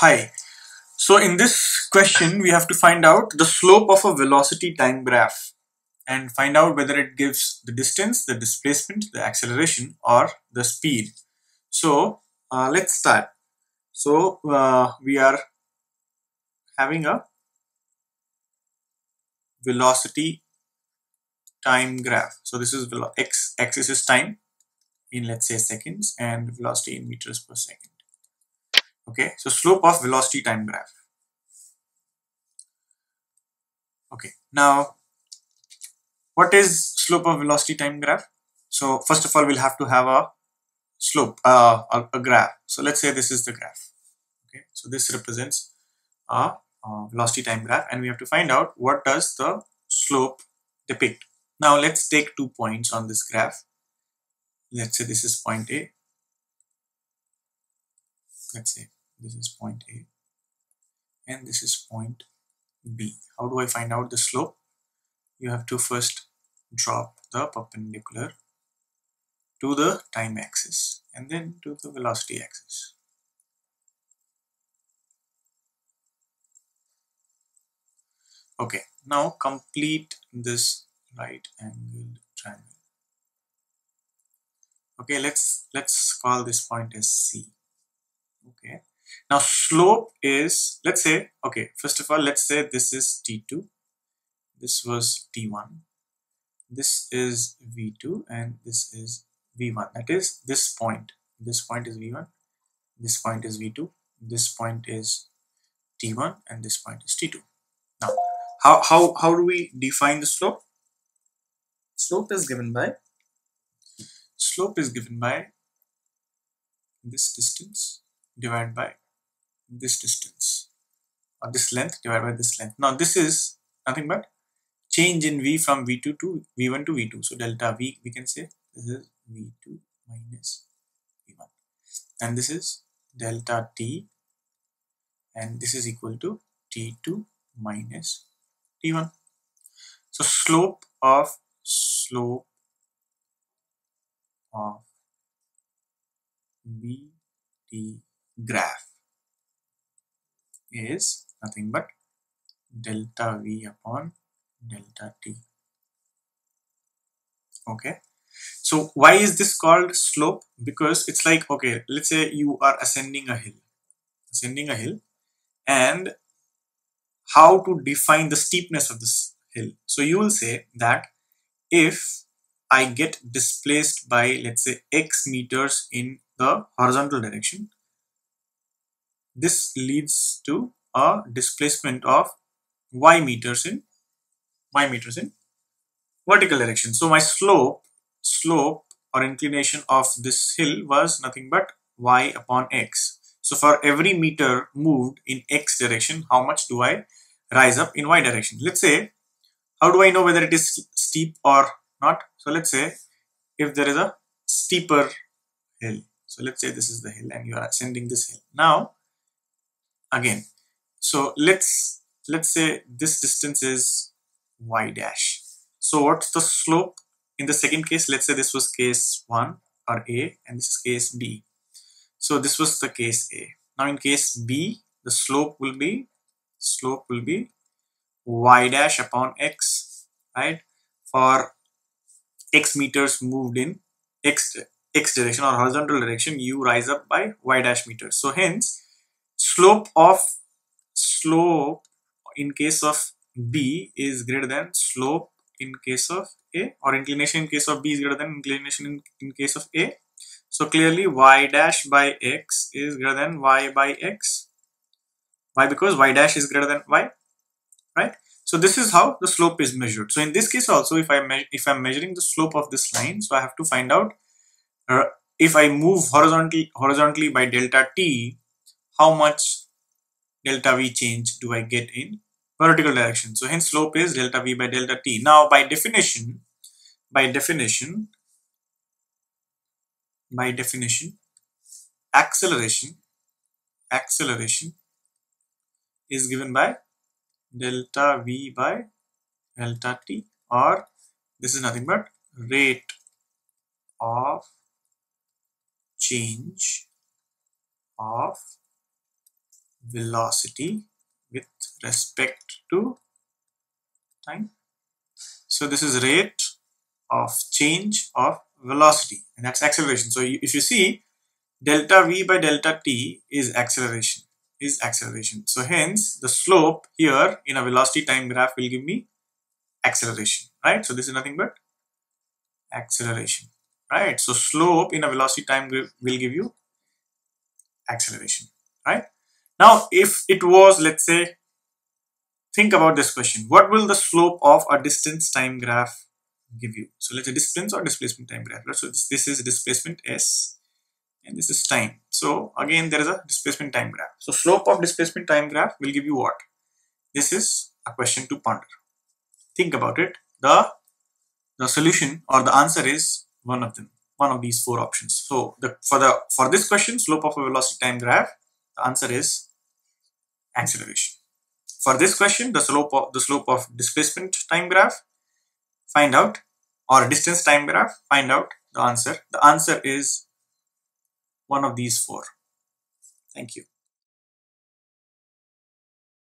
Hi. So in this question, we have to find out the slope of a velocity time graph and find out whether it gives the distance, the displacement, the acceleration, or the speed. So let's start. So we are having a velocity time graph. So this is x-axis is time in, let's say, seconds, and velocity in meters per second. Okay, so slope of velocity time graph. Okay, now what is slope of velocity time graph? So first of all, we'll have to have a slope, a graph. So let's say this is the graph. Okay, so this represents a velocity time graph, and we have to find out what does the slope depict. Now let's take 2 points on this graph. Let's say this is point A. Let's say this is point A and this is point B. How do I find out the slope? You have to first drop the perpendicular to the time axis and then to the velocity axis. Okay, now complete this right angled triangle. Okay, let's call this point as C. Okay, now slope is, let's say, okay, first of all, let's say this is T2, this was T1, this is V2, and this is V1. That is this point is V1, this point is V2, this point is T1, and this point is T2. Now, how do we define the slope? Slope is given by this distance divided by this distance, or this length divided by this length. Now this is nothing but change in V from V2 to V1 to V2. So delta V, we can say this is V2 minus V1, and this is delta T, and this is equal to T2 minus T1. So slope of VT graph is nothing but delta V upon delta T. Okay, so why is this called slope? Because it's like, okay, let's say you are ascending a hill, and how to define the steepness of this hill? So you will say that if I get displaced by, let's say, x meters in the horizontal direction, this leads to a displacement of y meters in vertical direction. So my slope or inclination of this hill was nothing but y upon x. So for every meter moved in x direction, how much do I rise up in y direction? Let's say, how do I know whether it is steep or not? So let's say if there is a steeper hill. So let's say this is the hill and you are ascending this hill. Now again, so let's say this distance is y dash. So what's the slope in the second case? Let's say this was case 1 or A, and this is case B. So this was the case A. Now in case B, the slope will be y dash upon x, right, for x meters moved in x direction or horizontal direction. You rise up by y dash meters. So hence slope in case of B is greater than slope in case of A, or inclination in case of B is greater than inclination in case of A. So clearly y dash by x is greater than y by x. Why? Because y dash is greater than y, right? So this is how the slope is measured. So in this case also, if I'm measuring the slope of this line, so I have to find out if I move horizontally by delta t, how much delta v change do I get in vertical direction. So hence slope is delta v by delta t. Now by definition, acceleration is given by delta v by delta t, or this is nothing but rate of change of velocity with respect to time. So this is rate of change of velocity, and that's acceleration. So if you see, delta v by delta t is acceleration, So hence the slope here in a velocity time graph will give me acceleration, right? So this is nothing but acceleration, right? So slope in a velocity time graph will give you acceleration, right? Now if it was, let's say, think about this question, what will the slope of a distance time graph give you? So let's say distance or displacement time graph, right? So this is displacement s and this is time. So again there is a displacement time graph. So slope of displacement time graph will give you what? This is a question to ponder. Think about it. The solution or the answer is one of them, one of these four options. So for this question, slope of a velocity time graph, the answer is acceleration. For this question, the slope of displacement time graph, find out, or distance time graph, find out the answer. The answer is one of these four. Thank you.